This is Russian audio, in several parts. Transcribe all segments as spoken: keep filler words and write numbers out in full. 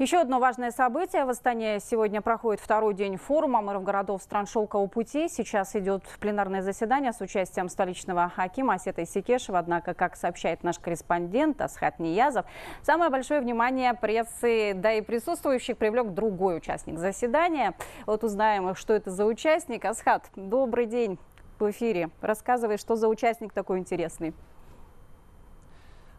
Еще одно важное событие. В Астане сегодня проходит второй день форума мэров городов стран Шелкового пути. Сейчас идет пленарное заседание с участием столичного акима Асета Исекешева. Однако, как сообщает наш корреспондент Асхат Ниязов, самое большое внимание прессы, да и присутствующих, привлек другой участник заседания. Вот узнаем, что это за участник. Асхат, добрый день, в эфире. Рассказывай, что за участник такой интересный.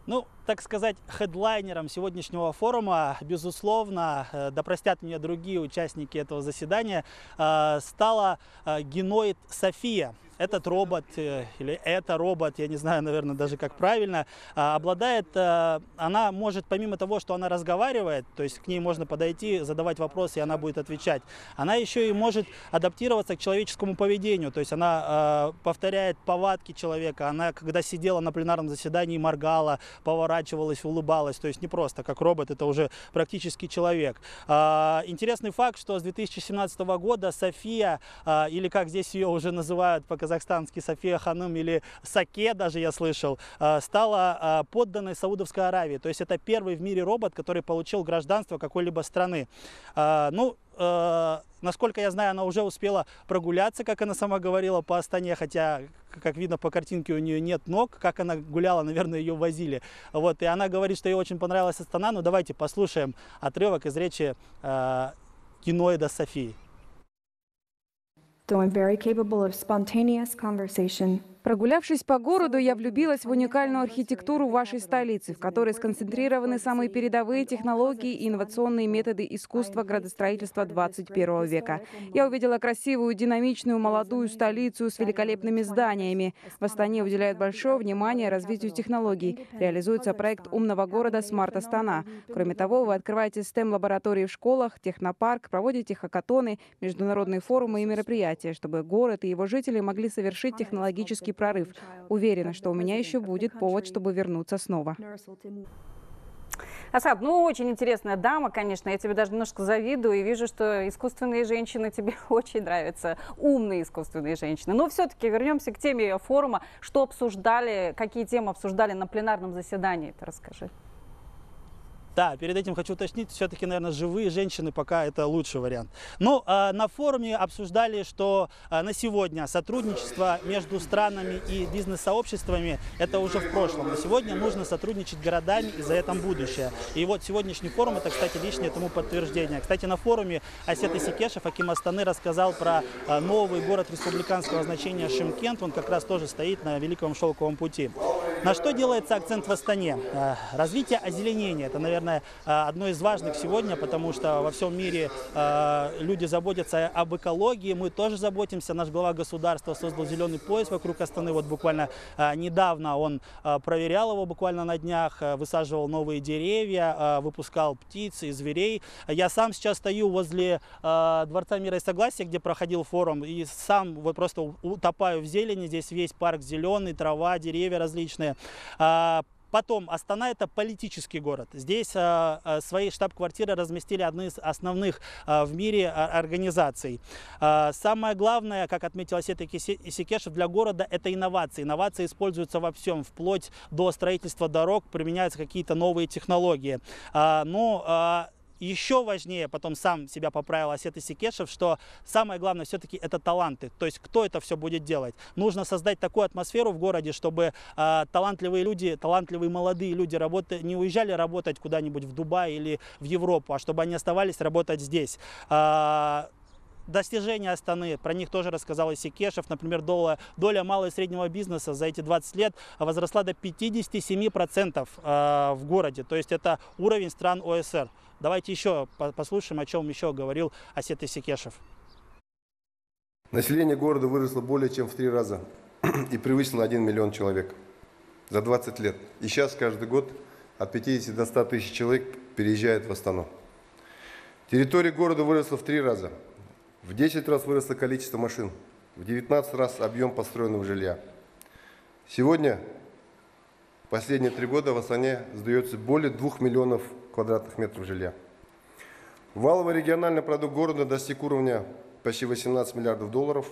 Ну, так сказать, хедлайнером сегодняшнего форума, безусловно, да простят меня другие участники этого заседания, стала геноид София. Этот робот, или это робот, я не знаю, наверное, даже как правильно, обладает, она может, помимо того, что она разговаривает, то есть к ней можно подойти, задавать вопросы, и она будет отвечать, она еще и может адаптироваться к человеческому поведению, то есть она повторяет повадки человека, она, когда сидела на пленарном заседании, моргала, поворачивалась, улыбалась, то есть не просто как робот, это уже практически человек. Интересный факт, что с две тысячи семнадцатого года София, или как здесь ее уже называют показатели, казахстанский София Ханым или Саке, даже я слышал, стала подданной Саудовской Аравии. То есть это первый в мире робот, который получил гражданство какой-либо страны. Ну, насколько я знаю, она уже успела прогуляться, как она сама говорила, по Астане, хотя, как видно по картинке, у нее нет ног. Как она гуляла, наверное, ее возили. Вот, и она говорит, что ей очень понравилась Астана. Ну, давайте послушаем отрывок из речи геноида Софии. Прогулявшись по городу, я влюбилась в уникальную архитектуру вашей столицы, в которой сконцентрированы самые передовые технологии и инновационные методы искусства градостроительства двадцать первого века. Я увидела красивую, динамичную, молодую столицу с великолепными зданиями. В Астане уделяют большое внимание развитию технологий. Реализуется проект умного города «Смарт-Астана». Кроме того, вы открываете стэм-лаборатории в школах, технопарк, проводите хакатоны, международные форумы и мероприятия, чтобы город и его жители могли совершить технологический прорыв. Уверена, что у меня еще будет повод, чтобы вернуться снова. Асхат, ну очень интересная дама, конечно. Я тебе даже немножко завидую и вижу, что искусственные женщины тебе очень нравятся. Умные искусственные женщины. Но все-таки вернемся к теме форума. Что обсуждали, какие темы обсуждали на пленарном заседании? Ты расскажи. Да, перед этим хочу уточнить, все-таки, наверное, живые женщины пока это лучший вариант. Ну, э, на форуме обсуждали, что э, на сегодня сотрудничество между странами и бизнес-сообществами это уже в прошлом. На сегодня нужно сотрудничать городами, и за это будущее. И вот сегодняшний форум это, кстати, лишнее тому подтверждение. Кстати, на форуме Асет Исекешев, аким Астаны, рассказал про э, новый город республиканского значения Шимкент. Он как раз тоже стоит на Великом Шелковом пути. На что делается акцент в Астане? Э, развитие озеленения. Это, наверное, одно из важных сегодня, потому что во всем мире э, люди заботятся об экологии, мы тоже заботимся. Наш глава государства создал зеленый пояс вокруг Астаны, вот буквально э, недавно он э, проверял его, буквально на днях, э, высаживал новые деревья, э, выпускал птиц и зверей. Я сам сейчас стою возле э, Дворца мира и Согласия, где проходил форум, и сам вот просто утопаю в зелени, здесь весь парк зеленый, трава, деревья различные. Э, Потом, Астана – это политический город. Здесь э, свои штаб-квартиры разместили одни из основных э, в мире организаций. Э, самое главное, как отметила Асета Исекешев, для города – это инновации. Инновации используются во всем, вплоть до строительства дорог, применяются какие-то новые технологии. Э, но, э, Еще важнее, потом сам себя поправил Асет Исекешев, что самое главное все-таки это таланты. То есть кто это все будет делать? Нужно создать такую атмосферу в городе, чтобы э, талантливые люди, талантливые молодые люди работы, не уезжали работать куда-нибудь в Дубай или в Европу, а чтобы они оставались работать здесь. Э, достижения Астаны, про них тоже рассказал Исекешев. Например, доля, доля малого и среднего бизнеса за эти двадцать лет возросла до пятидесяти семи процентов э, в городе. То есть это уровень стран ОЭСР. Давайте еще послушаем, о чем еще говорил Асет Исекешев. Население города выросло более чем в три раза и превысило один миллион человек за двадцать лет. И сейчас каждый год от пятидесяти до ста тысяч человек переезжает в Астану. Территория города выросла в три раза. В десять раз выросло количество машин, в девятнадцать раз объем построенного жилья. Сегодня, последние три года в Астане сдается более двух миллионов квадратных метров жилья. Валовый региональный продукт города достиг уровня почти восемнадцати миллиардов долларов.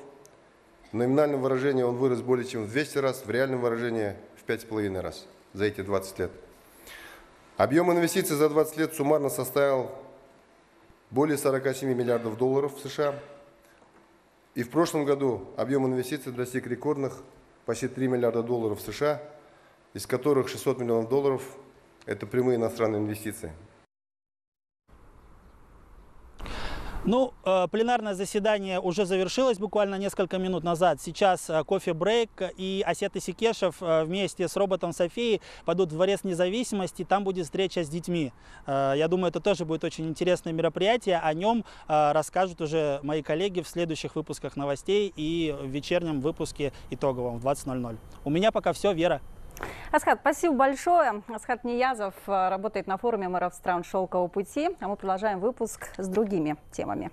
В номинальном выражении он вырос более чем в двести раз, в реальном выражении в пять с половиной раз за эти двадцать лет. Объем инвестиций за двадцать лет суммарно составил более сорока семи миллиардов долларов США. И в прошлом году объем инвестиций достиг рекордных почти трёх миллиардов долларов США, из которых шестьсот миллионов долларов – это прямые иностранные инвестиции. Ну, пленарное заседание уже завершилось буквально несколько минут назад. Сейчас кофе-брейк, и Асет Исекешев вместе с роботом Софией пойдут в Дворец независимости. Там будет встреча с детьми. Я думаю, это тоже будет очень интересное мероприятие. О нем расскажут уже мои коллеги в следующих выпусках новостей и в вечернем выпуске итоговом в двадцать ноль-ноль. У меня пока все, Вера. Асхат, спасибо большое. Асхат Ниязов работает на форуме мэров стран Шелкового пути, а мы продолжаем выпуск с другими темами.